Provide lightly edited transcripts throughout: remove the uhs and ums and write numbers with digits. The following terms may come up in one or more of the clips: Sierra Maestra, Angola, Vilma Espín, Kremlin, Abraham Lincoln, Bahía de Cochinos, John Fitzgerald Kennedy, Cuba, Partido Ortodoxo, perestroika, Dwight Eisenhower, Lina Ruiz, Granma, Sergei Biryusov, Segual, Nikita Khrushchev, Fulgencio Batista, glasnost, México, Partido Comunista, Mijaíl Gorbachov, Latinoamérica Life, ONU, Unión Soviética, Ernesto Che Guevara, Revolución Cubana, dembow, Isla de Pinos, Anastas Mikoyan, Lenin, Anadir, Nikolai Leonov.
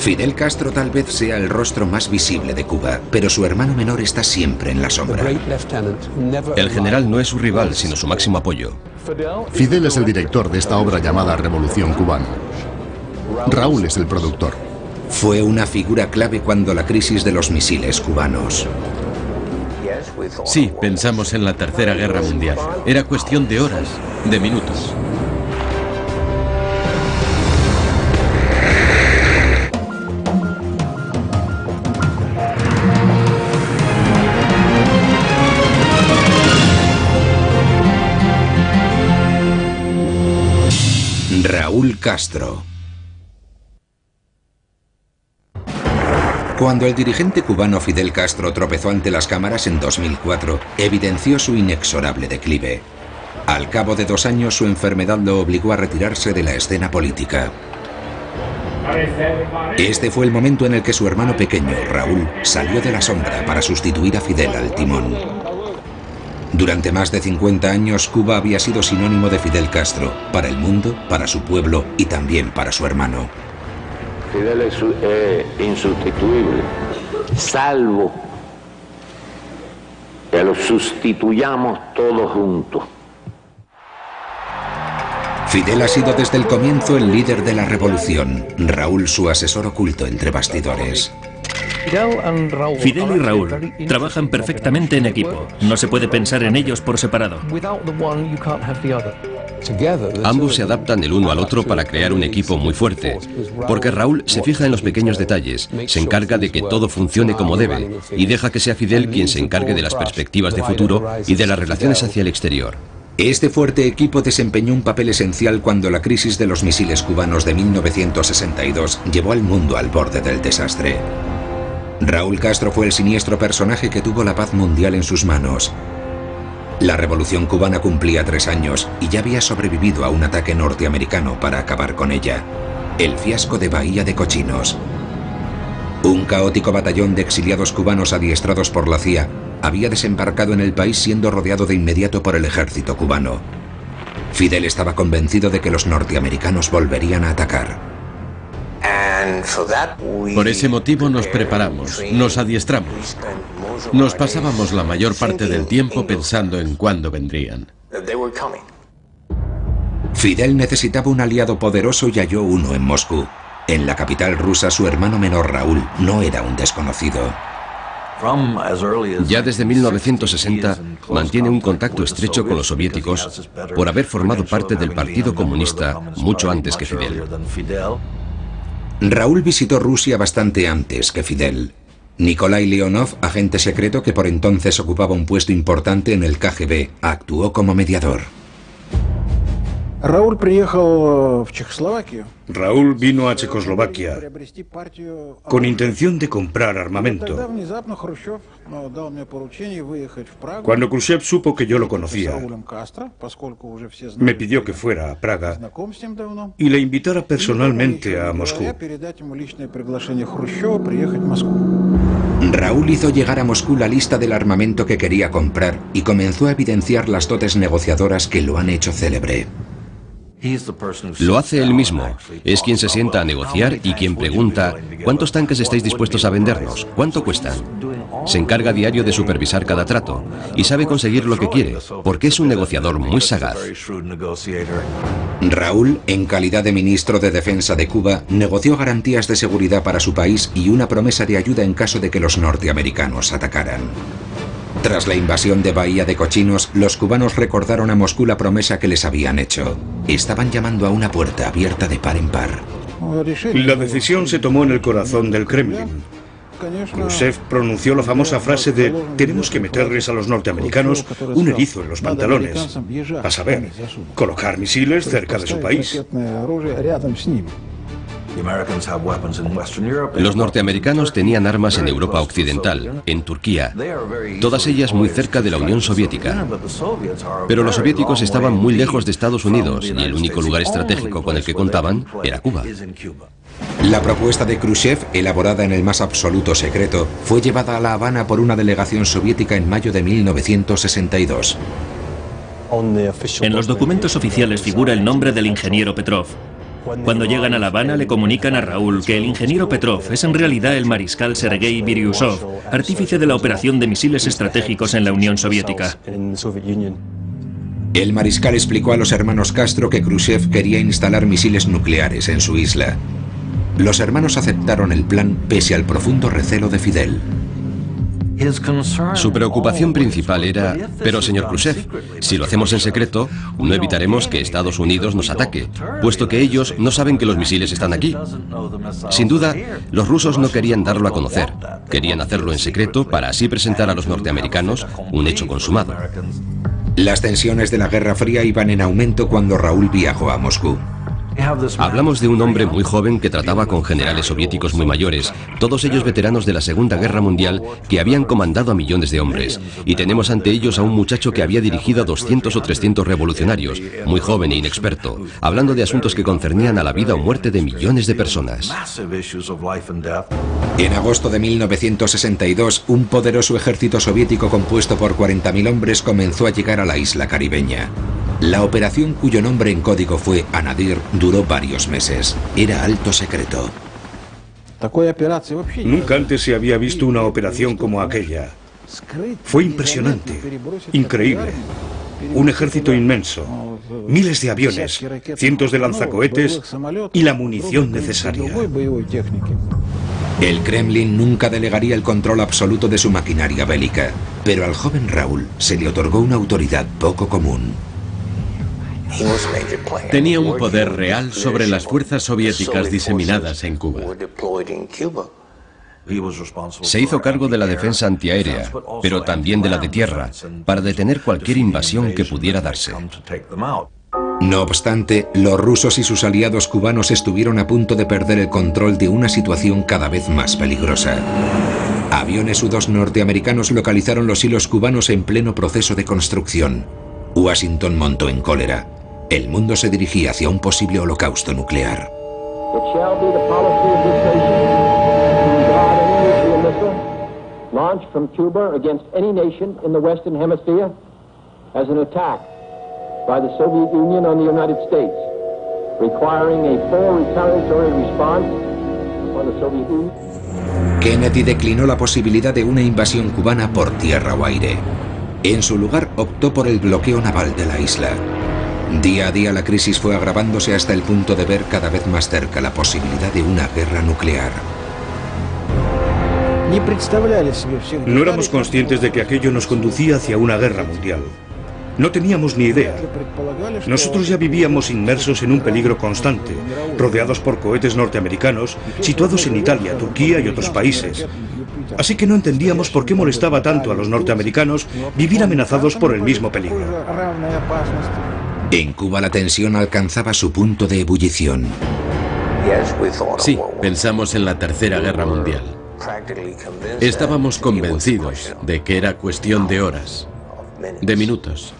Fidel Castro tal vez sea el rostro más visible de Cuba, pero su hermano menor está siempre en la sombra. El general no es su rival, sino su máximo apoyo. Fidel es el director de esta obra llamada Revolución Cubana. Raúl es el productor. Fue una figura clave cuando la crisis de los misiles cubanos. Sí, pensamos en la Tercera Guerra Mundial. Era cuestión de horas, de minutos. Raúl Castro. Cuando el dirigente cubano Fidel Castro tropezó ante las cámaras en 2004, evidenció su inexorable declive. Al cabo de 2 años, su enfermedad lo obligó a retirarse de la escena política. Este fue el momento en el que su hermano pequeño, Raúl, salió de la sombra para sustituir a Fidel al timón. Durante más de 50 años, Cuba había sido sinónimo de Fidel Castro, para el mundo, para su pueblo y también para su hermano. Fidel es insustituible, salvo que lo sustituyamos todos juntos. Fidel ha sido desde el comienzo el líder de la revolución, Raúl su asesor oculto entre bastidores. Fidel y Raúl trabajan perfectamente en equipo, no se puede pensar en ellos por separado. Ambos se adaptan el uno al otro para crear un equipo muy fuerte, porque Raúl se fija en los pequeños detalles, se encarga de que todo funcione como debe y deja que sea Fidel quien se encargue de las perspectivas de futuro y de las relaciones hacia el exterior. Este fuerte equipo desempeñó un papel esencial cuando la crisis de los misiles cubanos de 1962 llevó al mundo al borde del desastre. Raúl Castro fue el siniestro personaje que tuvo la paz mundial en sus manos. La Revolución Cubana cumplía 3 años y ya había sobrevivido a un ataque norteamericano para acabar con ella. El fiasco de Bahía de Cochinos. Un caótico batallón de exiliados cubanos adiestrados por la CIA había desembarcado en el país siendo rodeado de inmediato por el ejército cubano. Fidel estaba convencido de que los norteamericanos volverían a atacar. Por ese motivo nos preparamos, nos adiestramos. Nos pasábamos la mayor parte del tiempo pensando en cuándo vendrían. Fidel necesitaba un aliado poderoso y halló uno en Moscú. En la capital rusa, su hermano menor Raúl no era un desconocido. Ya desde 1960 mantiene un contacto estrecho con los soviéticos por haber formado parte del Partido Comunista mucho antes que Fidel. Raúl visitó Rusia bastante antes que Fidel. Nikolai Leonov, agente secreto que por entonces ocupaba un puesto importante en el KGB, actuó como mediador. Raúl vino a Checoslovaquia con intención de comprar armamento. Cuando Khrushchev supo que yo lo conocía, me pidió que fuera a Praga y le invitara personalmente a Moscú. Raúl hizo llegar a Moscú la lista del armamento que quería comprar y comenzó a evidenciar las dotes negociadoras que lo han hecho célebre. Lo hace él mismo, es quien se sienta a negociar y quien pregunta ¿cuántos tanques estáis dispuestos a vendernos? ¿Cuánto cuestan? Se encarga a diario de supervisar cada trato y sabe conseguir lo que quiere, porque es un negociador muy sagaz. Raúl, en calidad de ministro de Defensa de Cuba, negoció garantías de seguridad para su país y una promesa de ayuda en caso de que los norteamericanos atacaran. Tras la invasión de Bahía de Cochinos, los cubanos recordaron a Moscú la promesa que les habían hecho. Estaban llamando a una puerta abierta de par en par. La decisión se tomó en el corazón del Kremlin. Khrushchev pronunció la famosa frase de «tenemos que meterles a los norteamericanos un erizo en los pantalones», a saber, colocar misiles cerca de su país. Los norteamericanos tenían armas en Europa Occidental, en Turquía, todas ellas muy cerca de la Unión Soviética. Pero los soviéticos estaban muy lejos de Estados Unidos y el único lugar estratégico con el que contaban era Cuba. La propuesta de Khrushchev, elaborada en el más absoluto secreto, fue llevada a La Habana por una delegación soviética en mayo de 1962. En los documentos oficiales figura el nombre del ingeniero Petrov. Cuando llegan a La Habana le comunican a Raúl que el ingeniero Petrov es en realidad el mariscal Sergei Biryusov, artífice de la operación de misiles estratégicos en la Unión Soviética. El mariscal explicó a los hermanos Castro que Khrushchev quería instalar misiles nucleares en su isla. Los hermanos aceptaron el plan pese al profundo recelo de Fidel. Su preocupación principal era: pero señor Khrushchev, si lo hacemos en secreto, no evitaremos que Estados Unidos nos ataque, puesto que ellos no saben que los misiles están aquí. Sin duda, los rusos no querían darlo a conocer, querían hacerlo en secreto para así presentar a los norteamericanos un hecho consumado. Las tensiones de la Guerra Fría iban en aumento cuando Raúl viajó a Moscú. Hablamos de un hombre muy joven que trataba con generales soviéticos muy mayores, todos ellos veteranos de la Segunda Guerra Mundial que habían comandado a millones de hombres. Y tenemos ante ellos a un muchacho que había dirigido a 200 o 300 revolucionarios, muy joven e inexperto, hablando de asuntos que concernían a la vida o muerte de millones de personas. En agosto de 1962, un poderoso ejército soviético compuesto por 40.000 hombres comenzó a llegar a la isla caribeña. La operación, cuyo nombre en código fue Anadir, duró varios meses. Era alto secreto. Nunca antes se había visto una operación como aquella. Fue impresionante, increíble. Un ejército inmenso, miles de aviones, cientos de lanzacohetes y la munición necesaria. El Kremlin nunca delegaría el control absoluto de su maquinaria bélica, pero al joven Raúl se le otorgó una autoridad poco común. Tenía un poder real sobre las fuerzas soviéticas diseminadas en Cuba. Se hizo cargo de la defensa antiaérea, pero también de la de tierra, para detener cualquier invasión que pudiera darse. No obstante, los rusos y sus aliados cubanos estuvieron a punto de perder el control de una situación cada vez más peligrosa. Aviones U-2 norteamericanos localizaron los hilos cubanos en pleno proceso de construcción. Washington montó en cólera. El mundo se dirigía hacia un posible holocausto nuclear. Kennedy declinó la posibilidad de una invasión cubana por tierra o aire. En su lugar optó por el bloqueo naval de la isla. Día a día la crisis fue agravándose hasta el punto de ver cada vez más cerca la posibilidad de una guerra nuclear. No éramos conscientes de que aquello nos conducía hacia una guerra mundial. No teníamos ni idea. Nosotros ya vivíamos inmersos en un peligro constante, rodeados por cohetes norteamericanos, situados en Italia, Turquía y otros países. Así que no entendíamos por qué molestaba tanto a los norteamericanos vivir amenazados por el mismo peligro. En Cuba la tensión alcanzaba su punto de ebullición. Sí, pensamos en la Tercera Guerra Mundial. Estábamos convencidos de que era cuestión de horas, de minutos.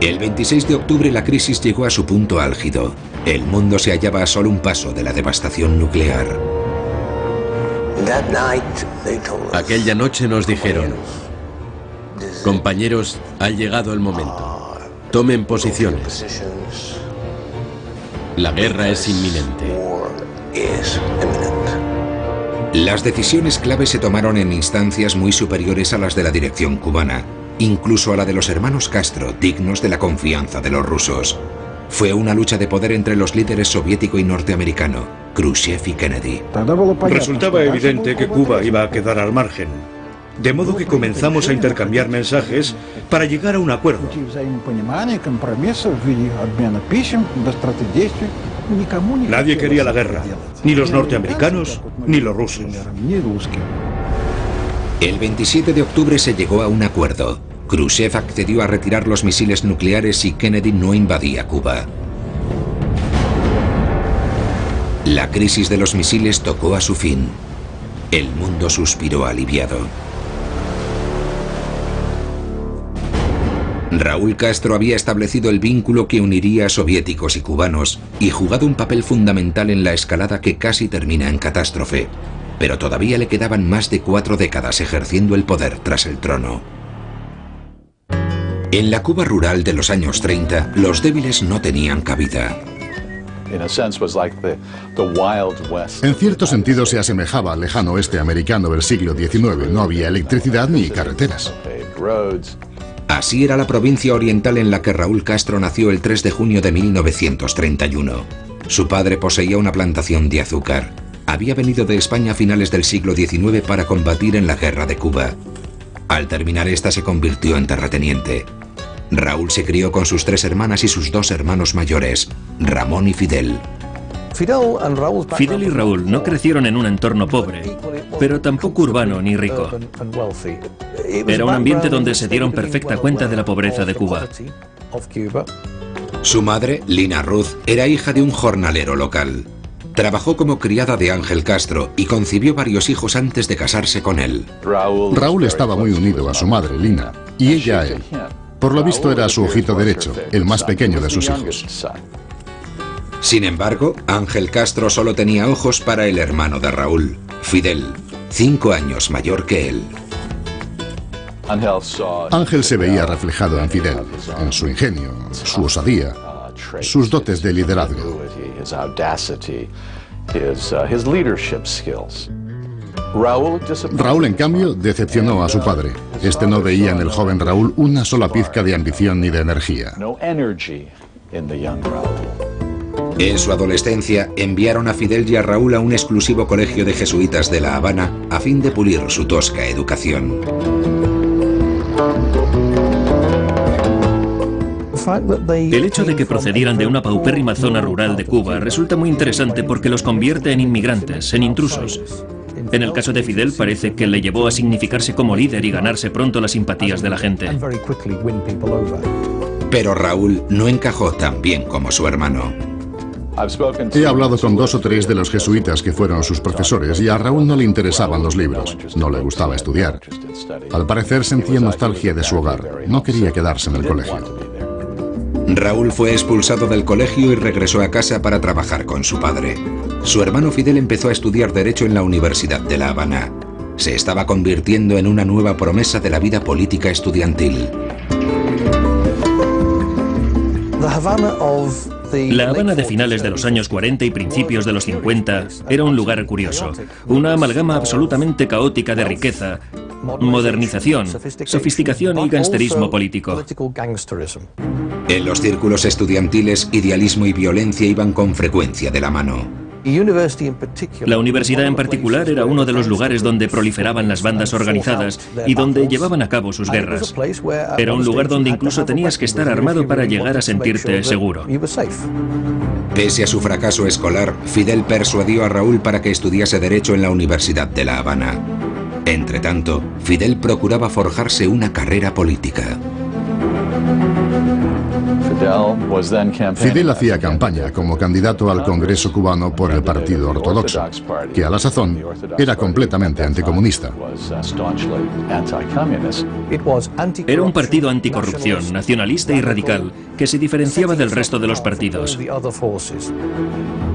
El 26 de octubre la crisis llegó a su punto álgido. El mundo se hallaba a solo un paso de la devastación nuclear. Aquella noche nos dijeron: compañeros, ha llegado el momento. Tomen posiciones. La guerra es inminente. Las decisiones clave se tomaron en instancias muy superiores a las de la dirección cubana, incluso a la de los hermanos Castro, dignos de la confianza de los rusos. Fue una lucha de poder entre los líderes soviético y norteamericano, Khrushchev y Kennedy. Resultaba evidente que Cuba iba a quedar al margen, de modo que comenzamos a intercambiar mensajes para llegar a un acuerdo. Nadie quería la guerra, ni los norteamericanos ni los rusos. El 27 de octubre se llegó a un acuerdo. Khrushchev accedió a retirar los misiles nucleares y Kennedy no invadía Cuba. La crisis de los misiles tocó a su fin. El mundo suspiró aliviado. Raúl Castro había establecido el vínculo que uniría a soviéticos y cubanos y jugado un papel fundamental en la escalada que casi termina en catástrofe, pero todavía le quedaban más de 4 décadas ejerciendo el poder tras el trono. En la Cuba rural de los años 30, los débiles no tenían cabida. En cierto sentido se asemejaba al lejano oeste americano del siglo XIX. No había electricidad ni carreteras. Así era la provincia oriental en la que Raúl Castro nació el 3 de junio de 1931. Su padre poseía una plantación de azúcar. Había venido de España a finales del siglo XIX para combatir en la guerra de Cuba. Al terminar esta se convirtió en terrateniente. Raúl se crió con sus 3 hermanas y sus 2 hermanos mayores, Ramón y Fidel. Fidel y Raúl no crecieron en un entorno pobre, pero tampoco urbano ni rico. Era un ambiente donde se dieron perfecta cuenta de la pobreza de Cuba. Su madre, Lina Ruiz, era hija de un jornalero local. Trabajó como criada de Ángel Castro y concibió varios hijos antes de casarse con él. Raúl estaba muy unido a su madre, Lina, y ella a él. Por lo visto era su ojito derecho, el más pequeño de sus hijos. Sin embargo, Ángel Castro solo tenía ojos para el hermano de Raúl, Fidel, 5 años mayor que él. Ángel se veía reflejado en Fidel, en su ingenio, su osadía, sus dotes de liderazgo. Raúl, en cambio, decepcionó a su padre. Este no veía en el joven Raúl una sola pizca de ambición ni de energía. En su adolescencia, enviaron a Fidel y a Raúl a un exclusivo colegio de jesuitas de La Habana a fin de pulir su tosca educación. El hecho de que procedieran de una paupérrima zona rural de Cuba resulta muy interesante porque los convierte en inmigrantes, en intrusos. En el caso de Fidel parece que le llevó a significarse como líder y ganarse pronto las simpatías de la gente. Pero Raúl no encajó tan bien como su hermano. He hablado con 2 o 3 de los jesuitas que fueron sus profesores y a Raúl no le interesaban los libros, no le gustaba estudiar. Al parecer sentía nostalgia de su hogar, no quería quedarse en el colegio. Raúl fue expulsado del colegio y regresó a casa para trabajar con su padre. Su hermano Fidel empezó a estudiar Derecho en la Universidad de La Habana. Se estaba convirtiendo en una nueva promesa de la vida política estudiantil. La Habana de finales de los años 40 y principios de los 50 era un lugar curioso, una amalgama absolutamente caótica de riqueza, modernización, sofisticación y gangsterismo político. En los círculos estudiantiles, idealismo y violencia iban con frecuencia de la mano. La universidad en particular era uno de los lugares donde proliferaban las bandas organizadas y donde llevaban a cabo sus guerras. Era un lugar donde incluso tenías que estar armado para llegar a sentirte seguro. Pese a su fracaso escolar, Fidel persuadió a Raúl para que estudiase Derecho en la Universidad de La Habana. Entretanto, Fidel procuraba forjarse una carrera política. Fidel hacía campaña como candidato al Congreso cubano por el Partido Ortodoxo, que a la sazón era completamente anticomunista. Era un partido anticorrupción, nacionalista y radical, que se diferenciaba del resto de los partidos.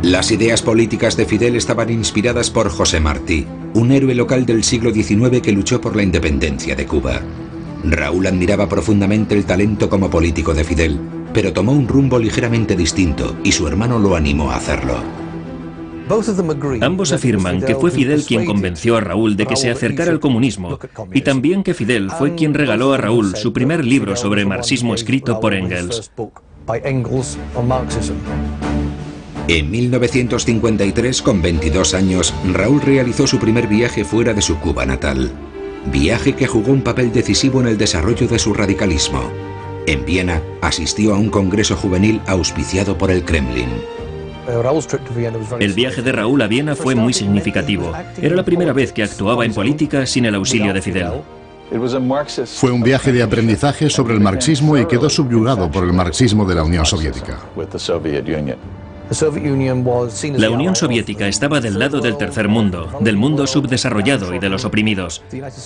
Las ideas políticas de Fidel estaban inspiradas por José Martí, un héroe local del siglo XIX que luchó por la independencia de Cuba. Raúl admiraba profundamente el talento como político de Fidel, pero tomó un rumbo ligeramente distinto y su hermano lo animó a hacerlo. Ambos afirman que fue Fidel quien convenció a Raúl de que se acercara al comunismo y también que Fidel fue quien regaló a Raúl su primer libro sobre marxismo escrito por Engels. En 1953, con 22 años, Raúl realizó su primer viaje fuera de su Cuba natal. Viaje que jugó un papel decisivo en el desarrollo de su radicalismo. En Viena asistió a un congreso juvenil auspiciado por el Kremlin. El viaje de Raúl a Viena fue muy significativo. Era la primera vez que actuaba en política sin el auxilio de Fidel. Fue un viaje de aprendizaje sobre el marxismo y quedó subyugado por el marxismo de la Unión Soviética. La Unión Soviética estaba del lado del tercer mundo, del mundo subdesarrollado y de los oprimidos.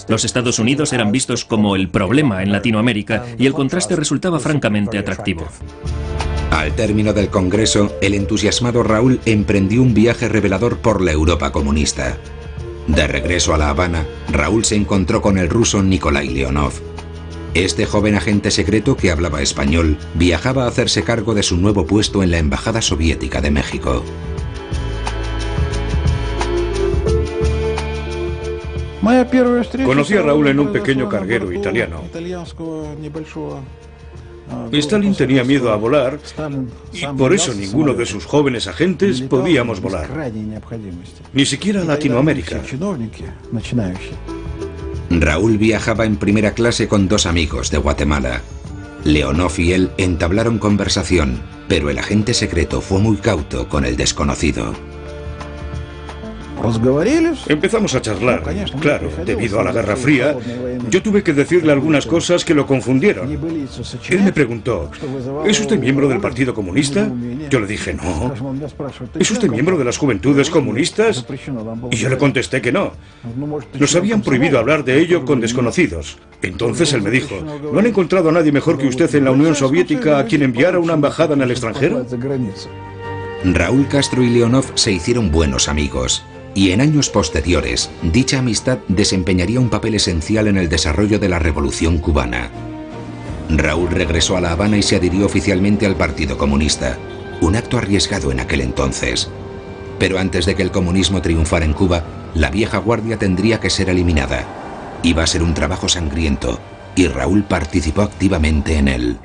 Los Estados Unidos eran vistos como el problema en Latinoamérica y el contraste resultaba francamente atractivo. Al término del Congreso, el entusiasmado Raúl emprendió un viaje revelador por la Europa comunista. De regreso a La Habana, Raúl se encontró con el ruso Nikolai Leonov. Este joven agente secreto que hablaba español viajaba a hacerse cargo de su nuevo puesto en la Embajada Soviética de México. Conocí a Raúl en un pequeño carguero italiano. Stalin tenía miedo a volar y por eso ninguno de sus jóvenes agentes podíamos volar. Ni siquiera a Latinoamérica. Raúl viajaba en primera clase con dos amigos de Guatemala. Leonov y él entablaron conversación, pero el agente secreto fue muy cauto con el desconocido. Empezamos a charlar. Claro, debido a la Guerra Fría, yo tuve que decirle algunas cosas que lo confundieron. Él me preguntó, ¿es usted miembro del Partido Comunista? Yo le dije, no. ¿Es usted miembro de las Juventudes Comunistas? Y yo le contesté que no. Nos habían prohibido hablar de ello con desconocidos. Entonces él me dijo, ¿no han encontrado a nadie mejor que usted en la Unión Soviética a quien enviara una embajada en el extranjero? Raúl Castro y Leonov se hicieron buenos amigos. Y en años posteriores, dicha amistad desempeñaría un papel esencial en el desarrollo de la Revolución Cubana. Raúl regresó a La Habana y se adhirió oficialmente al Partido Comunista, un acto arriesgado en aquel entonces. Pero antes de que el comunismo triunfara en Cuba, la vieja guardia tendría que ser eliminada. Iba a ser un trabajo sangriento, y Raúl participó activamente en él.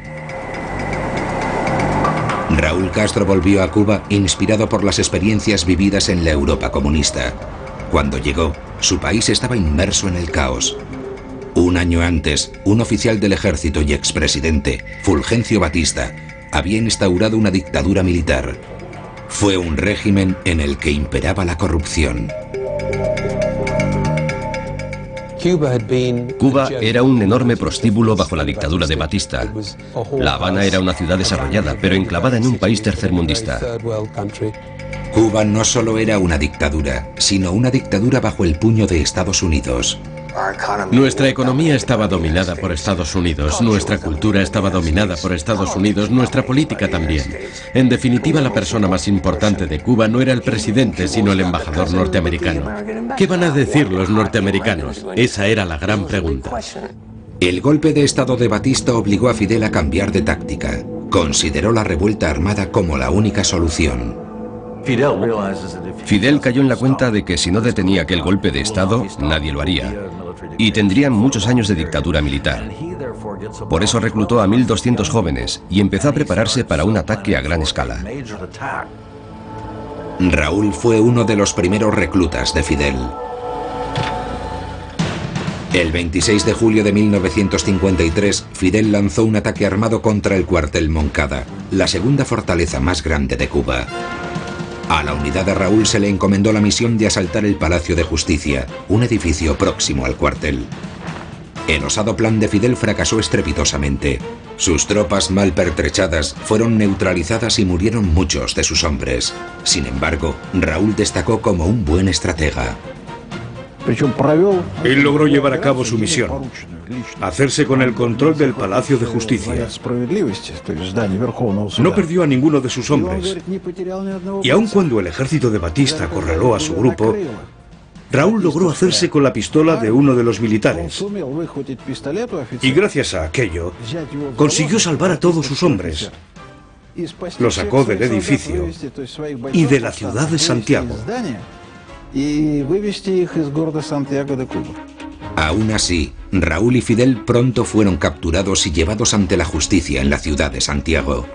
Raúl Castro volvió a Cuba inspirado por las experiencias vividas en la Europa comunista. Cuando llegó, su país estaba inmerso en el caos. Un año antes, un oficial del ejército y expresidente, Fulgencio Batista, había instaurado una dictadura militar. Fue un régimen en el que imperaba la corrupción. Cuba era un enorme prostíbulo bajo la dictadura de Batista. La Habana era una ciudad desarrollada, pero enclavada en un país tercermundista. Cuba no solo era una dictadura, sino una dictadura bajo el puño de Estados Unidos. Nuestra economía estaba dominada por Estados Unidos, nuestra cultura estaba dominada por Estados Unidos, nuestra política también. En definitiva, la persona más importante de Cuba no era el presidente, sino el embajador norteamericano. ¿Qué van a decir los norteamericanos? Esa era la gran pregunta. El golpe de Estado de Batista obligó a Fidel a cambiar de táctica. Consideró la revuelta armada como la única solución. Fidel cayó en la cuenta de que si no detenía aquel golpe de Estado, nadie lo haría. Y tendrían muchos años de dictadura militar. Por eso reclutó a 1.200 jóvenes y empezó a prepararse para un ataque a gran escala. Raúl fue uno de los primeros reclutas de Fidel. El 26 de julio de 1953, Fidel lanzó un ataque armado contra el cuartel Moncada, la segunda fortaleza más grande de Cuba. A la unidad de Raúl se le encomendó la misión de asaltar el Palacio de Justicia, un edificio próximo al cuartel. El osado plan de Fidel fracasó estrepitosamente. Sus tropas mal pertrechadas fueron neutralizadas y murieron muchos de sus hombres. Sin embargo, Raúl destacó como un buen estratega. Él logró llevar a cabo su misión, hacerse con el control del Palacio de Justicia. No perdió a ninguno de sus hombres. Y aun cuando el ejército de Batista acorraló a su grupo, Raúl logró hacerse con la pistola de uno de los militares. Y gracias a aquello, consiguió salvar a todos sus hombres. Lo sacó del edificio y de la ciudad de Santiago. Aún así, Raúl y Fidel pronto fueron capturados y llevados ante la justicia en la ciudad de Santiago.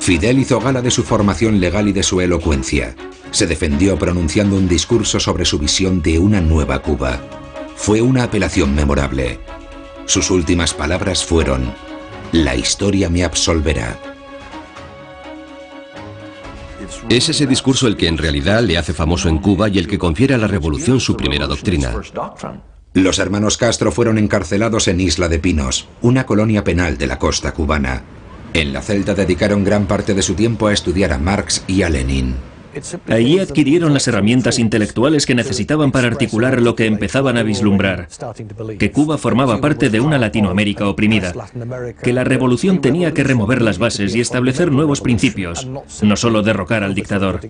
Fidel hizo gala de su formación legal y de su elocuencia. Se defendió pronunciando un discurso sobre su visión de una nueva Cuba. Fue una apelación memorable. Sus últimas palabras fueron: "La historia me absolverá". Es ese discurso el que en realidad le hace famoso en Cuba y el que confiere a la revolución su primera doctrina. Los hermanos Castro fueron encarcelados en Isla de Pinos, una colonia penal de la costa cubana. En la celda dedicaron gran parte de su tiempo a estudiar a Marx y a Lenin. Allí adquirieron las herramientas intelectuales que necesitaban para articular lo que empezaban a vislumbrar, que Cuba formaba parte de una Latinoamérica oprimida, que la revolución tenía que remover las bases y establecer nuevos principios, no solo derrocar al dictador.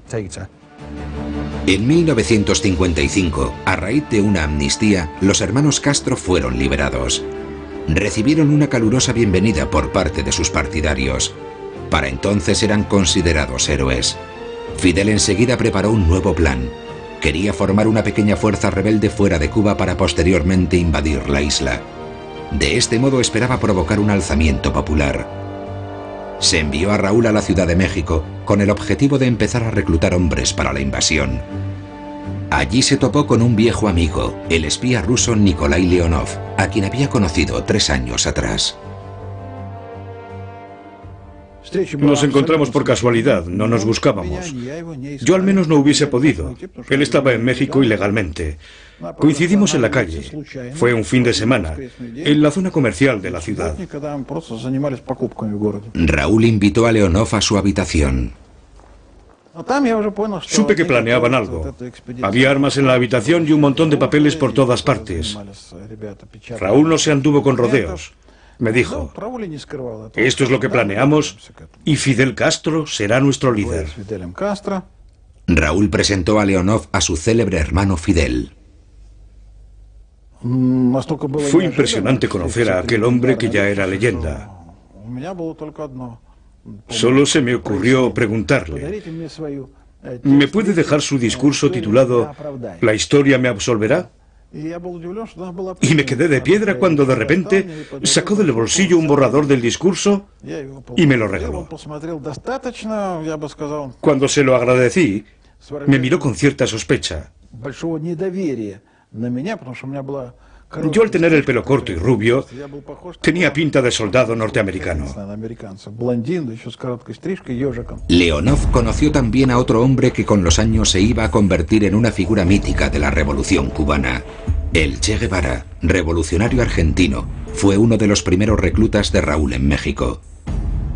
En 1955, a raíz de una amnistía, los hermanos Castro fueron liberados. recibieron una calurosa bienvenida por parte de sus partidarios. Para entonces eran considerados héroes. Fidel enseguida preparó un nuevo plan. Quería formar una pequeña fuerza rebelde fuera de Cuba para posteriormente invadir la isla. De este modo esperaba provocar un alzamiento popular. Se envió a Raúl a la Ciudad de México con el objetivo de empezar a reclutar hombres para la invasión. Allí se topó con un viejo amigo, el espía ruso Nikolai Leonov, a quien había conocido 3 años atrás. Nos encontramos por casualidad, no nos buscábamos. Yo al menos no hubiese podido. Él estaba en México ilegalmente. Coincidimos en la calle. Fue un fin de semana, en la zona comercial de la ciudad. Raúl invitó a Leonov a su habitación. Supe que planeaban algo. Había armas en la habitación y un montón de papeles por todas partes. Raúl no se anduvo con rodeos. Me dijo, esto es lo que planeamos y Fidel Castro será nuestro líder. Raúl presentó a Leonov a su célebre hermano Fidel. Fue impresionante conocer a aquel hombre que ya era leyenda. Solo se me ocurrió preguntarle, ¿me puede dejar su discurso titulado «La historia me absolverá»? Y me quedé de piedra cuando de repente sacó del bolsillo un borrador del discurso y me lo regaló. Cuando se lo agradecí, me miró con cierta sospecha. Yo, al tener el pelo corto y rubio, tenía pinta de soldado norteamericano. Leonov conoció también a otro hombre que con los años se iba a convertir en una figura mítica de la Revolución Cubana. El Che Guevara, revolucionario argentino, fue uno de los primeros reclutas de Raúl en México.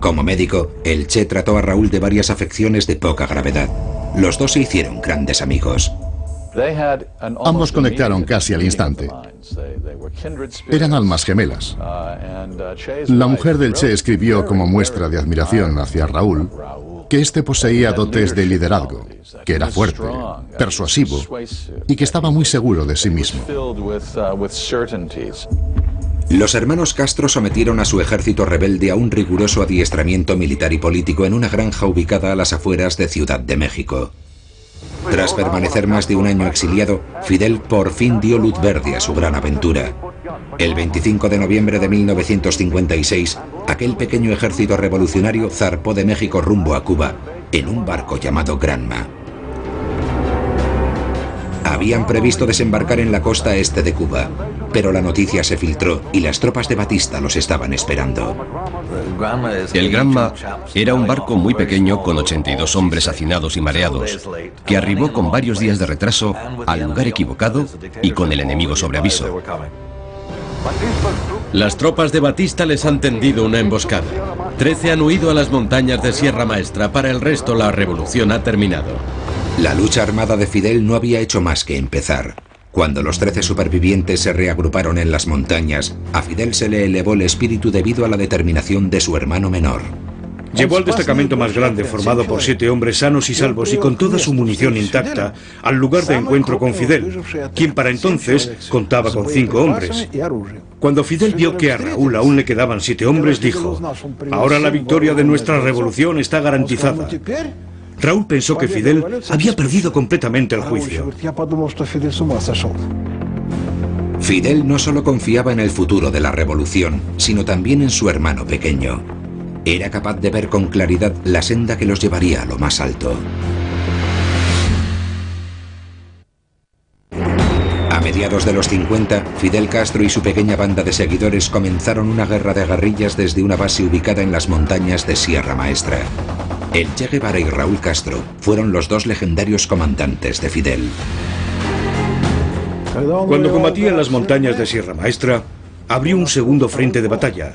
Como médico, el Che trató a Raúl de varias afecciones de poca gravedad. Los dos se hicieron grandes amigos. Ambos conectaron casi al instante. Eran almas gemelas. La mujer del Che escribió como muestra de admiración hacia Raúl que éste poseía dotes de liderazgo, que era fuerte, persuasivo y que estaba muy seguro de sí mismo. Los hermanos Castro sometieron a su ejército rebelde a un riguroso adiestramiento militar y político en una granja ubicada a las afueras de Ciudad de México. Tras permanecer más de un año exiliado, Fidel por fin dio luz verde a su gran aventura. El 25 de noviembre de 1956, aquel pequeño ejército revolucionario zarpó de México rumbo a Cuba, en un barco llamado Granma. Habían previsto desembarcar en la costa este de Cuba, pero la noticia se filtró y las tropas de Batista los estaban esperando. El Granma era un barco muy pequeño con 82 hombres hacinados y mareados, que arribó con varios días de retraso al lugar equivocado y con el enemigo sobre aviso. Las tropas de Batista les han tendido una emboscada. 13 han huido a las montañas de Sierra Maestra. Para el resto, la revolución ha terminado. La lucha armada de Fidel no había hecho más que empezar. Cuando los 13 supervivientes se reagruparon en las montañas, a Fidel se le elevó el espíritu debido a la determinación de su hermano menor. Llevó al destacamento más grande, formado por 7 hombres sanos y salvos y con toda su munición intacta, al lugar de encuentro con Fidel, quien para entonces contaba con 5 hombres. Cuando Fidel vio que a Raúl aún le quedaban 7 hombres, dijo: «Ahora la victoria de nuestra revolución está garantizada». Raúl pensó que Fidel había perdido completamente el juicio. Fidel no solo confiaba en el futuro de la revolución, sino también en su hermano pequeño. Era capaz de ver con claridad la senda que los llevaría a lo más alto. A mediados de los 50, Fidel Castro y su pequeña banda de seguidores comenzaron una guerra de guerrillas desde una base ubicada en las montañas de Sierra Maestra. El Che Guevara y Raúl Castro fueron los dos legendarios comandantes de Fidel. Cuando combatía en las montañas de Sierra Maestra, abrió un segundo frente de batalla.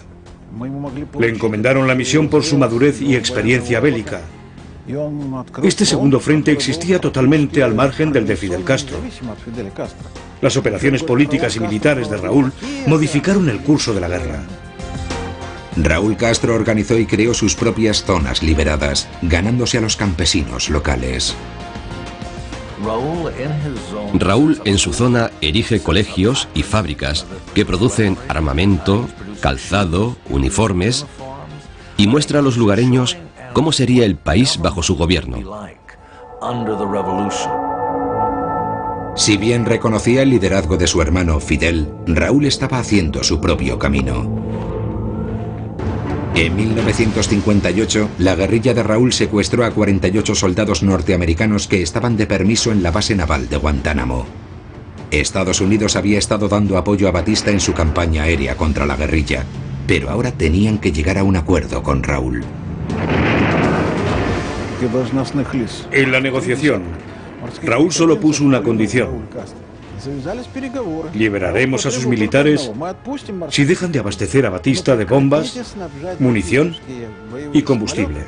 Le encomendaron la misión por su madurez y experiencia bélica. Este segundo frente existía totalmente al margen del de Fidel Castro. Las operaciones políticas y militares de Raúl modificaron el curso de la guerra. Raúl Castro organizó y creó sus propias zonas liberadas, ganándose a los campesinos locales. Raúl en su zona erige colegios y fábricas que producen armamento, calzado, uniformes y muestra a los lugareños cómo sería el país bajo su gobierno. Si bien reconocía el liderazgo de su hermano Fidel, Raúl estaba haciendo su propio camino. En 1958, la guerrilla de Raúl secuestró a 48 soldados norteamericanos que estaban de permiso en la base naval de Guantánamo. Estados Unidos había estado dando apoyo a Batista en su campaña aérea contra la guerrilla, pero ahora tenían que llegar a un acuerdo con Raúl. En la negociación, Raúl solo puso una condición. Liberaremos a sus militares si dejan de abastecer a Batista de bombas, munición y combustible.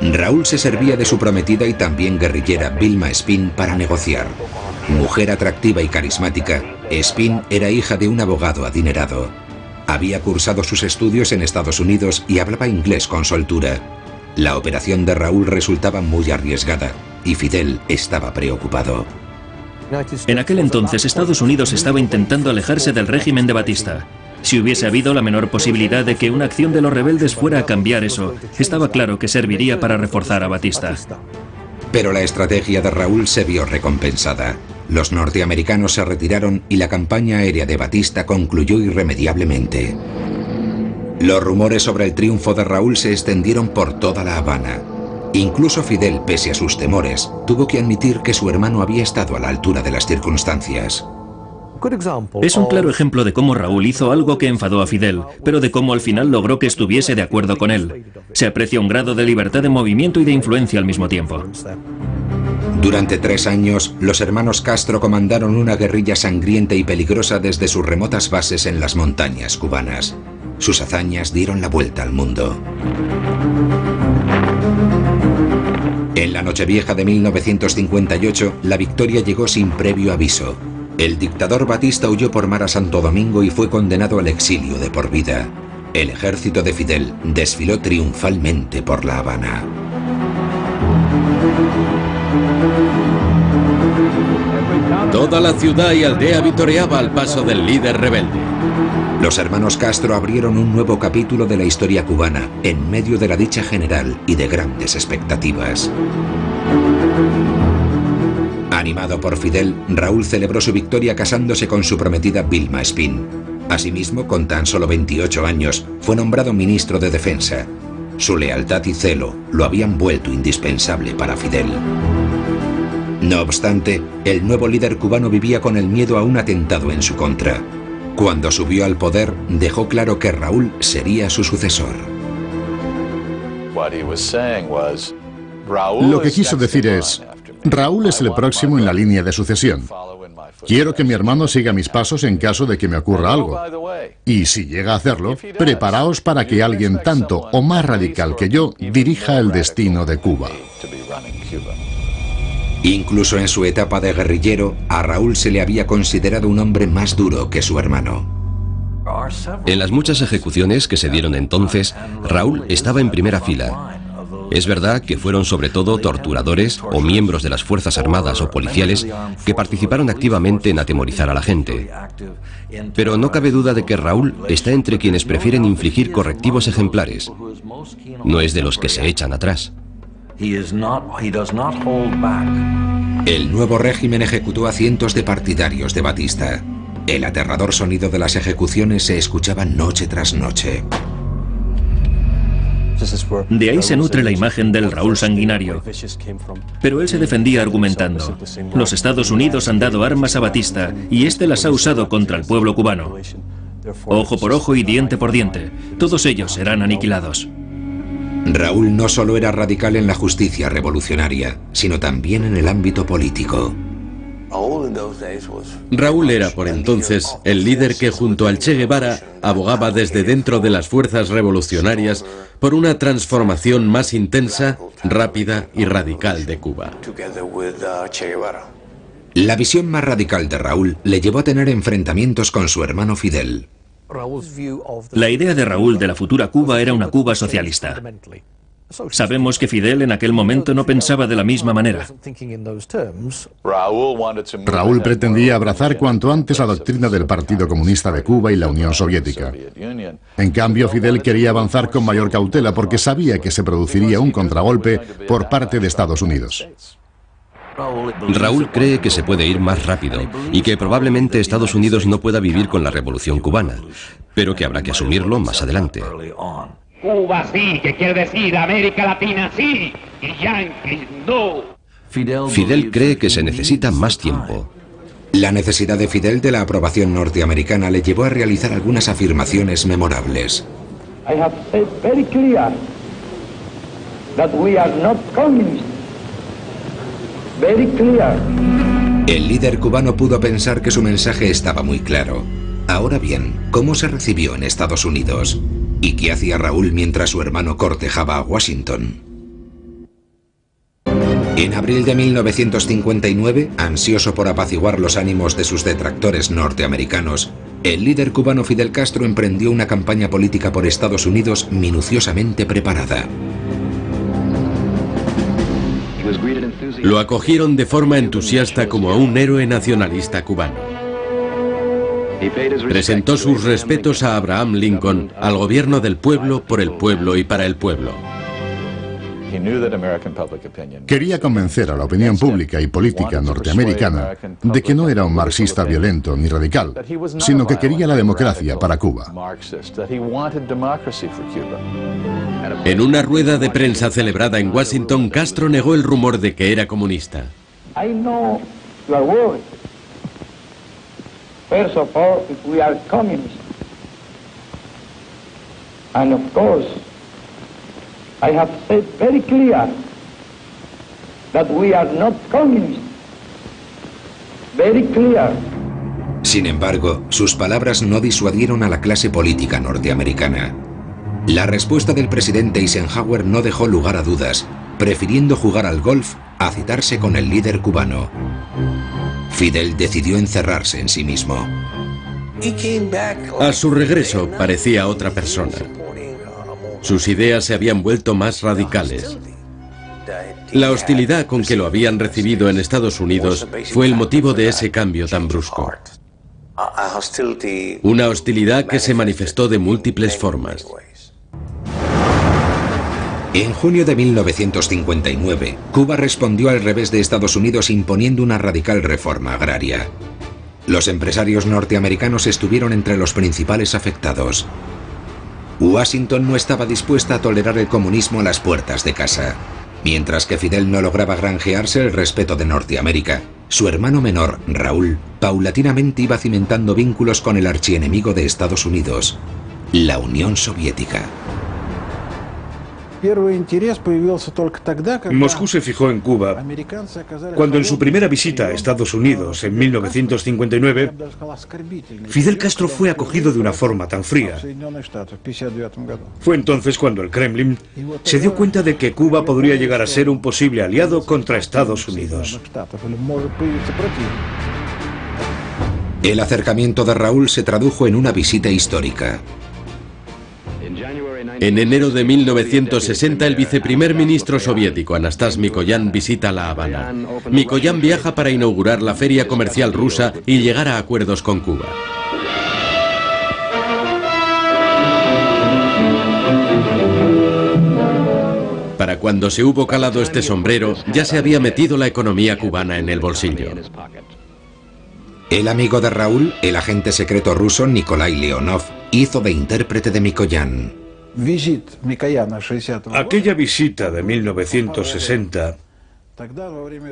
Raúl se servía de su prometida y también guerrillera Vilma Espín para negociar. Mujer atractiva y carismática, Espín era hija de un abogado adinerado. Había cursado sus estudios en Estados Unidos y hablaba inglés con soltura. La operación de Raúl resultaba muy arriesgada y Fidel estaba preocupado. En aquel entonces, Estados Unidos estaba intentando alejarse del régimen de Batista. Si hubiese habido la menor posibilidad de que una acción de los rebeldes fuera a cambiar eso, estaba claro que serviría para reforzar a Batista. Pero la estrategia de Raúl se vio recompensada. Los norteamericanos se retiraron y la campaña aérea de Batista concluyó irremediablemente. Los rumores sobre el triunfo de Raúl se extendieron por toda La Habana. Incluso Fidel, pese a sus temores, tuvo que admitir que su hermano había estado a la altura de las circunstancias. Es un claro ejemplo de cómo Raúl hizo algo que enfadó a Fidel, pero de cómo al final logró que estuviese de acuerdo con él. Se aprecia un grado de libertad de movimiento y de influencia al mismo tiempo. Durante 3 años, los hermanos Castro comandaron una guerrilla sangrienta y peligrosa desde sus remotas bases en las montañas cubanas. Sus hazañas dieron la vuelta al mundo. En la Nochevieja de 1958, la victoria llegó sin previo aviso. El dictador Batista huyó por mar a Santo Domingo y fue condenado al exilio de por vida. El ejército de Fidel desfiló triunfalmente por La Habana. Toda la ciudad y aldea vitoreaba al paso del líder rebelde. Los hermanos Castro abrieron un nuevo capítulo de la historia cubana, en medio de la dicha general y de grandes expectativas. Animado por Fidel, Raúl celebró su victoria casándose con su prometida Vilma Espín. Asimismo, con tan solo 28 años, fue nombrado ministro de Defensa. Su lealtad y celo lo habían vuelto indispensable para Fidel. No obstante, el nuevo líder cubano vivía con el miedo a un atentado en su contra. Cuando subió al poder, dejó claro que Raúl sería su sucesor. Lo que quiso decir es, Raúl es el próximo en la línea de sucesión. Quiero que mi hermano siga mis pasos en caso de que me ocurra algo. Y si llega a hacerlo, preparaos para que alguien tanto o más radical que yo dirija el destino de Cuba. Incluso en su etapa de guerrillero, a Raúl se le había considerado un hombre más duro que su hermano. En las muchas ejecuciones que se dieron entonces, Raúl estaba en primera fila. Es verdad que fueron sobre todo torturadores o miembros de las Fuerzas Armadas o policiales que participaron activamente en atemorizar a la gente. Pero no cabe duda de que Raúl está entre quienes prefieren infligir correctivos ejemplares. No es de los que se echan atrás. El nuevo régimen ejecutó a cientos de partidarios de Batista. El aterrador sonido de las ejecuciones se escuchaba noche tras noche. De ahí se nutre la imagen del Raúl sanguinario. Pero él se defendía argumentando: los Estados Unidos han dado armas a Batista y este las ha usado contra el pueblo cubano. Ojo por ojo y diente por diente. Todos ellos serán aniquilados. Raúl no solo era radical en la justicia revolucionaria, sino también en el ámbito político. Raúl era por entonces el líder que junto al Che Guevara abogaba desde dentro de las fuerzas revolucionarias por una transformación más intensa, rápida y radical de Cuba. La visión más radical de Raúl le llevó a tener enfrentamientos con su hermano Fidel. La idea de Raúl de la futura Cuba era una Cuba socialista. Sabemos que Fidel en aquel momento no pensaba de la misma manera. Raúl pretendía abrazar cuanto antes la doctrina del Partido Comunista de Cuba y la Unión Soviética. En cambio, Fidel quería avanzar con mayor cautela porque sabía que se produciría un contragolpe por parte de Estados Unidos. Raúl cree que se puede ir más rápido y que probablemente Estados Unidos no pueda vivir con la Revolución Cubana, pero que habrá que asumirlo más adelante. Cuba sí, que quiere decir América Latina sí, y yanquis no. Fidel cree que se necesita más tiempo. La necesidad de Fidel de la aprobación norteamericana le llevó a realizar algunas afirmaciones memorables. I have said very clear that we are not communists. Very clear. El líder cubano pudo pensar que su mensaje estaba muy claro. Ahora bien, ¿cómo se recibió en Estados Unidos? ¿Y qué hacía Raúl mientras su hermano cortejaba a Washington? En abril de 1959, ansioso por apaciguar los ánimos de sus detractores norteamericanos, el líder cubano Fidel Castro emprendió una campaña política por Estados Unidos minuciosamente preparada. Lo acogieron de forma entusiasta como a un héroe nacionalista cubano. Presentó sus respetos a Abraham Lincoln, al gobierno del pueblo, por el pueblo y para el pueblo. Quería convencer a la opinión pública y política norteamericana de que no era un marxista violento ni radical, sino que quería la democracia para Cuba. En una rueda de prensa celebrada en Washington, Castro negó el rumor de que era comunista. First of all, if we are communists, and of course, I have said very clear that we are not communists. Very clear. Sin embargo, sus palabras no disuadieron a la clase política norteamericana. La respuesta del presidente Eisenhower no dejó lugar a dudas, prefiriendo jugar al golf a citarse con el líder cubano. Fidel decidió encerrarse en sí mismo. A su regreso parecía otra persona. Sus ideas se habían vuelto más radicales. La hostilidad con que lo habían recibido en Estados Unidos fue el motivo de ese cambio tan brusco. Una hostilidad que se manifestó de múltiples formas. En junio de 1959, Cuba respondió al revés de Estados Unidos imponiendo una radical reforma agraria. Los empresarios norteamericanos estuvieron entre los principales afectados. Washington no estaba dispuesta a tolerar el comunismo a las puertas de casa. Mientras que Fidel no lograba granjearse el respeto de Norteamérica, su hermano menor, Raúl, paulatinamente iba cimentando vínculos con el archienemigo de Estados Unidos, la Unión Soviética. Moscú se fijó en Cuba cuando en su primera visita a Estados Unidos en 1959 Fidel Castro fue acogido de una forma tan fría. Fue entonces cuando el Kremlin se dio cuenta de que Cuba podría llegar a ser un posible aliado contra Estados Unidos. El acercamiento de Raúl se tradujo en una visita histórica. En enero de 1960, el viceprimer ministro soviético Anastas Mikoyan visita La Habana. Mikoyan viaja para inaugurar la feria comercial rusa y llegar a acuerdos con Cuba. Para cuando se hubo calado este sombrero, ya se había metido la economía cubana en el bolsillo. El amigo de Raúl, el agente secreto ruso Nikolai Leonov, hizo de intérprete de Mikoyan. Aquella visita de 1960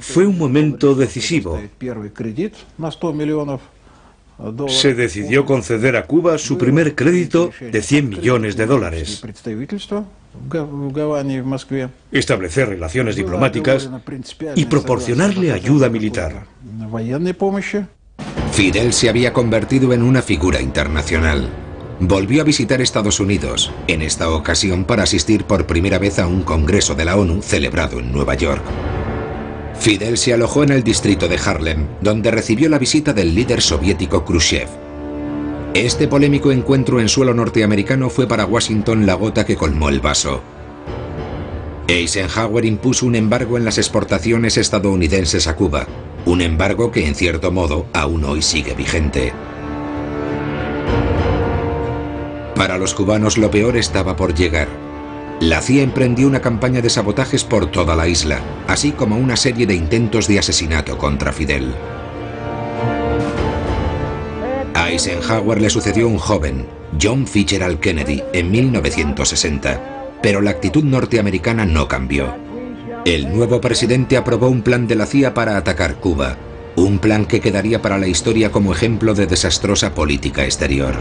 fue un momento decisivo. Se decidió conceder a Cuba su primer crédito de $100 millones. Establecer relaciones diplomáticas y proporcionarle ayuda militar. Fidel se había convertido en una figura internacional. Volvió a visitar Estados Unidos, en esta ocasión para asistir por primera vez a un congreso de la ONU celebrado en Nueva York. Fidel se alojó en el distrito de Harlem, donde recibió la visita del líder soviético Khrushchev. Este polémico encuentro en suelo norteamericano fue para Washington la gota que colmó el vaso. Eisenhower impuso un embargo en las exportaciones estadounidenses a Cuba, un embargo que en cierto modo aún hoy sigue vigente. Para los cubanos lo peor estaba por llegar. La CIA emprendió una campaña de sabotajes por toda la isla, así como una serie de intentos de asesinato contra Fidel. A Eisenhower le sucedió un joven, John Fitzgerald Kennedy, en 1960. Pero la actitud norteamericana no cambió. El nuevo presidente aprobó un plan de la CIA para atacar Cuba, un plan que quedaría para la historia como ejemplo de desastrosa política exterior.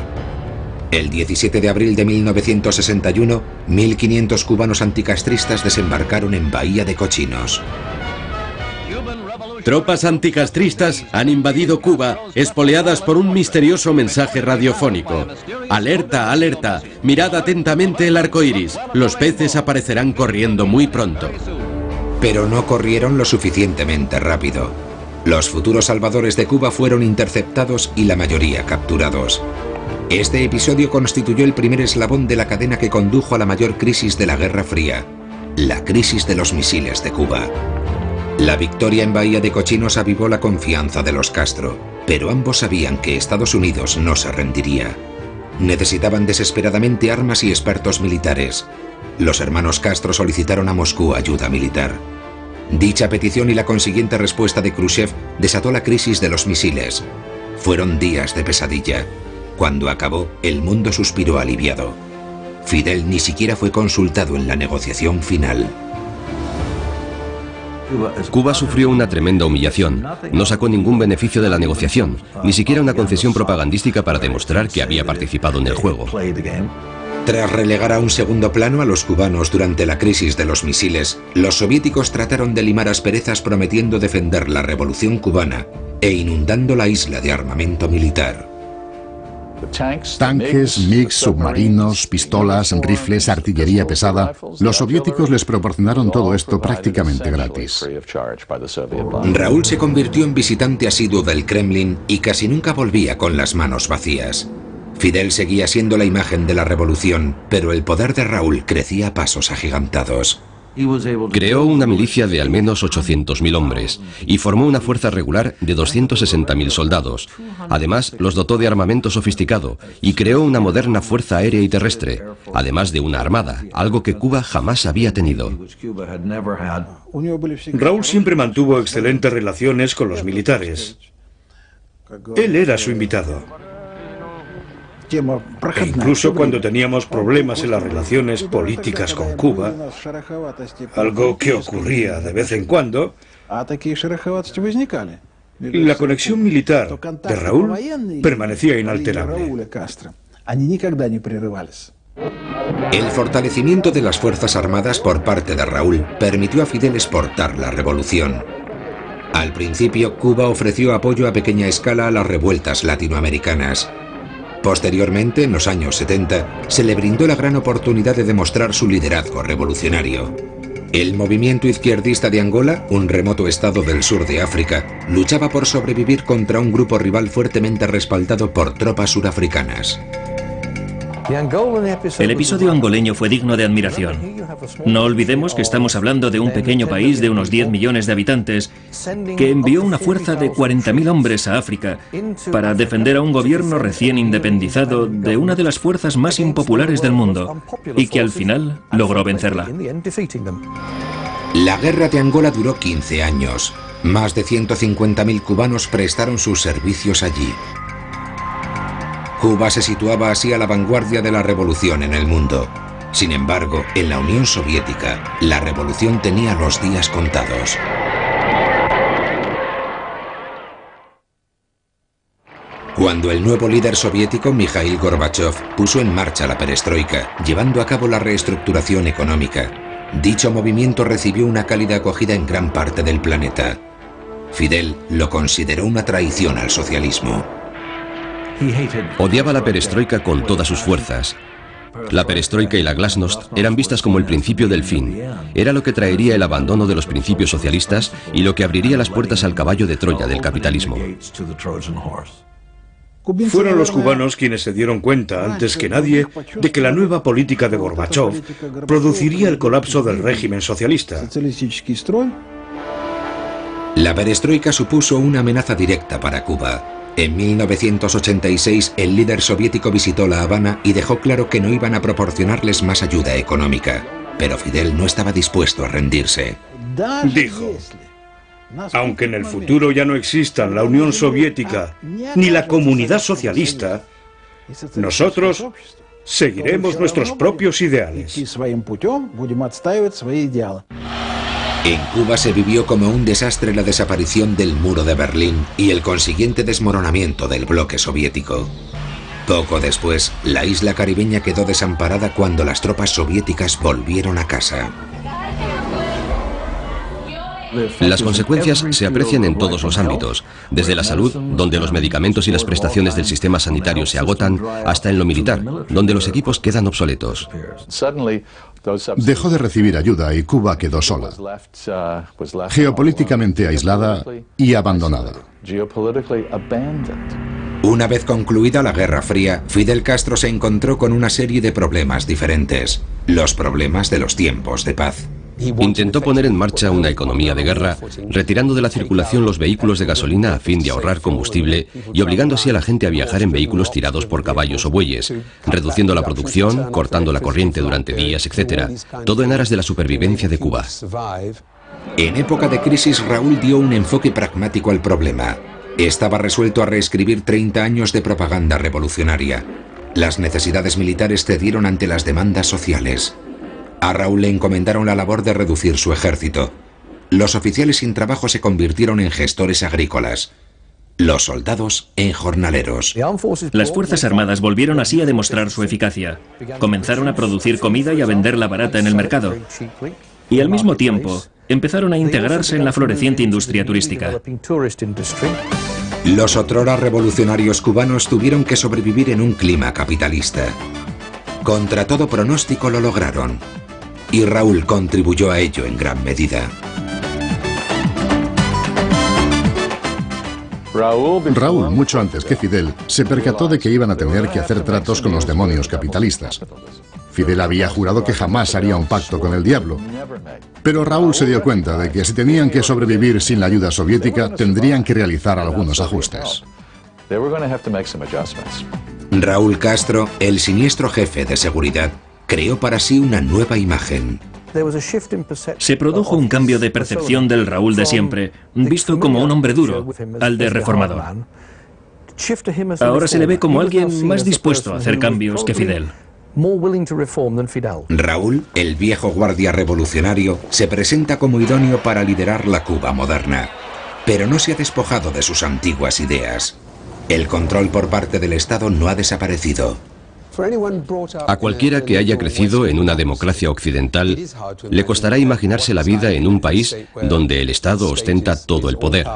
El 17 de abril de 1961, 1.500 cubanos anticastristas desembarcaron en Bahía de Cochinos. Tropas anticastristas han invadido Cuba, espoleadas por un misterioso mensaje radiofónico. Alerta, alerta, mirad atentamente el arco iris, los peces aparecerán corriendo muy pronto. Pero no corrieron lo suficientemente rápido. Los futuros salvadores de Cuba fueron interceptados y la mayoría capturados. Este episodio constituyó el primer eslabón de la cadena que condujo a la mayor crisis de la Guerra Fría, la crisis de los misiles de Cuba. La victoria en Bahía de Cochinos avivó la confianza de los Castro, pero ambos sabían que Estados Unidos no se rendiría. Necesitaban desesperadamente armas y expertos militares. Los hermanos Castro solicitaron a Moscú ayuda militar. Dicha petición y la consiguiente respuesta de Khrushchev desató la crisis de los misiles. Fueron días de pesadilla. Cuando acabó, el mundo suspiró aliviado. Fidel ni siquiera fue consultado en la negociación final. Cuba sufrió una tremenda humillación, no sacó ningún beneficio de la negociación, ni siquiera una concesión propagandística para demostrar que había participado en el juego. Tras relegar a un segundo plano a los cubanos durante la crisis de los misiles, los soviéticos trataron de limar asperezas prometiendo defender la Revolución Cubana e inundando la isla de armamento militar. Tanques, MiGs, submarinos, pistolas, rifles, artillería pesada. Los soviéticos les proporcionaron todo esto prácticamente gratis. Raúl se convirtió en visitante asiduo del Kremlin y casi nunca volvía con las manos vacías. Fidel seguía siendo la imagen de la revolución, pero el poder de Raúl crecía a pasos agigantados. Creó una milicia de al menos 800.000 hombres y formó una fuerza regular de 260.000 soldados. Además, los dotó de armamento sofisticado y creó una moderna fuerza aérea y terrestre, además de una armada, algo que Cuba jamás había tenido. Raúl siempre mantuvo excelentes relaciones con los militares. Él era su invitado. E incluso cuando teníamos problemas en las relaciones políticas con Cuba, algo que ocurría de vez en cuando, la conexión militar de Raúl permanecía inalterable. El fortalecimiento de las Fuerzas Armadas por parte de Raúl permitió a Fidel exportar la revolución. Al principio, Cuba ofreció apoyo a pequeña escala a las revueltas latinoamericanas. Posteriormente, en los años 70, se le brindó la gran oportunidad de demostrar su liderazgo revolucionario. El movimiento izquierdista de Angola, un remoto estado del sur de África, luchaba por sobrevivir contra un grupo rival fuertemente respaldado por tropas surafricanas. El episodio angoleño fue digno de admiración. No olvidemos que estamos hablando de un pequeño país de unos 10 millones de habitantes que envió una fuerza de 40.000 hombres a África para defender a un gobierno recién independizado de una de las fuerzas más impopulares del mundo y que al final logró vencerla. La guerra de Angola duró 15 años. Más de 150.000 cubanos prestaron sus servicios allí. Cuba se situaba así a la vanguardia de la revolución en el mundo. Sin embargo, en la Unión Soviética, la revolución tenía los días contados. Cuando el nuevo líder soviético, Mijaíl Gorbachov, puso en marcha la perestroika, llevando a cabo la reestructuración económica, dicho movimiento recibió una cálida acogida en gran parte del planeta. Fidel lo consideró una traición al socialismo. Odiaba la perestroika con todas sus fuerzas. La perestroika y la glasnost eran vistas como el principio del fin. Era lo que traería el abandono de los principios socialistas y lo que abriría las puertas al caballo de Troya del capitalismo. Fueron los cubanos quienes se dieron cuenta, antes que nadie, de que la nueva política de Gorbachov produciría el colapso del régimen socialista. La perestroika supuso una amenaza directa para Cuba. En 1986, el líder soviético visitó La Habana y dejó claro que no iban a proporcionarles más ayuda económica. Pero Fidel no estaba dispuesto a rendirse. Dijo: aunque en el futuro ya no existan la Unión Soviética ni la comunidad socialista, nosotros seguiremos nuestros propios ideales. En Cuba se vivió como un desastre la desaparición del muro de Berlín y el consiguiente desmoronamiento del bloque soviético. Poco después, la isla caribeña quedó desamparada cuando las tropas soviéticas volvieron a casa. Las consecuencias se aprecian en todos los ámbitos, desde la salud, donde los medicamentos y las prestaciones del sistema sanitario se agotan, hasta en lo militar, donde los equipos quedan obsoletos. Dejó de recibir ayuda y Cuba quedó sola, geopolíticamente aislada y abandonada. Una vez concluida la Guerra Fría, Fidel Castro se encontró con una serie de problemas diferentes, los problemas de los tiempos de paz. Intentó poner en marcha una economía de guerra, retirando de la circulación los vehículos de gasolina a fin de ahorrar combustible y obligando así a la gente a viajar en vehículos tirados por caballos o bueyes, reduciendo la producción, cortando la corriente durante días, etc. Todo en aras de la supervivencia de Cuba. En época de crisis, Raúl dio un enfoque pragmático al problema. Estaba resuelto a reescribir 30 años de propaganda revolucionaria. Las necesidades militares cedieron ante las demandas sociales. A Raúl le encomendaron la labor de reducir su ejército. Los oficiales sin trabajo se convirtieron en gestores agrícolas. Los soldados en jornaleros. Las Fuerzas Armadas volvieron así a demostrar su eficacia. Comenzaron a producir comida y a venderla barata en el mercado. Y al mismo tiempo, empezaron a integrarse en la floreciente industria turística. Los otrora revolucionarios cubanos tuvieron que sobrevivir en un clima capitalista. Contra todo pronóstico lo lograron. Y Raúl contribuyó a ello en gran medida. Raúl, mucho antes que Fidel, se percató de que iban a tener que hacer tratos con los demonios capitalistas. Fidel había jurado que jamás haría un pacto con el diablo. Pero Raúl se dio cuenta de que si tenían que sobrevivir sin la ayuda soviética, tendrían que realizar algunos ajustes. Raúl Castro, el siniestro jefe de seguridad, creó para sí una nueva imagen. Se produjo un cambio de percepción del Raúl de siempre, visto como un hombre duro, al de reformador. Ahora se le ve como alguien más dispuesto a hacer cambios que Fidel. Raúl, el viejo guardia revolucionario, se presenta como idóneo para liderar la Cuba moderna, pero no se ha despojado de sus antiguas ideas. El control por parte del Estado no ha desaparecido. A cualquiera que haya crecido en una democracia occidental, le costará imaginarse la vida en un país donde el Estado ostenta todo el poder.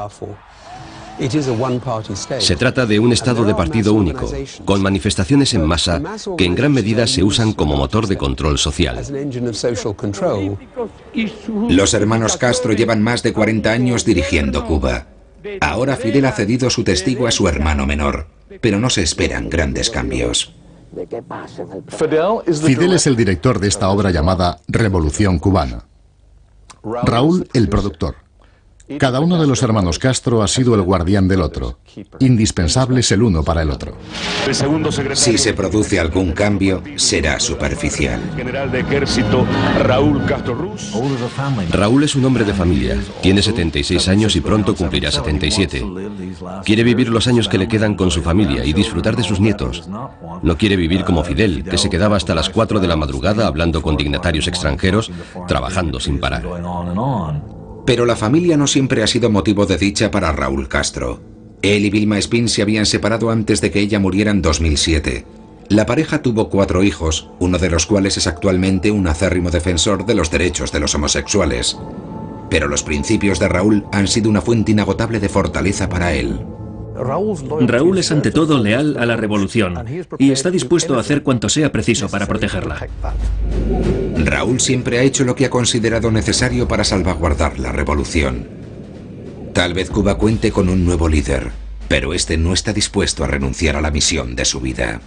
Se trata de un Estado de partido único, con manifestaciones en masa que en gran medida se usan como motor de control social. Los hermanos Castro llevan más de 40 años dirigiendo Cuba. Ahora Fidel ha cedido su testigo a su hermano menor, pero no se esperan grandes cambios. Fidel es el director de esta obra llamada Revolución Cubana. Raúl, el productor. Cada uno de los hermanos Castro ha sido el guardián del otro. Indispensables el uno para el otro. Si se produce algún cambio, será superficial. Raúl es un hombre de familia. Tiene 76 años y pronto cumplirá 77. Quiere vivir los años que le quedan con su familia y disfrutar de sus nietos. No quiere vivir como Fidel, que se quedaba hasta las 4 de la madrugada hablando con dignatarios extranjeros, trabajando sin parar. Pero la familia no siempre ha sido motivo de dicha para Raúl Castro. Él y Vilma Espín se habían separado antes de que ella muriera en 2007. La pareja tuvo 4 hijos, uno de los cuales es actualmente un acérrimo defensor de los derechos de los homosexuales. Pero los principios de Raúl han sido una fuente inagotable de fortaleza para él. Raúl es ante todo leal a la revolución y está dispuesto a hacer cuanto sea preciso para protegerla. Raúl siempre ha hecho lo que ha considerado necesario para salvaguardar la revolución. Tal vez Cuba cuente con un nuevo líder, pero este no está dispuesto a renunciar a la misión de su vida.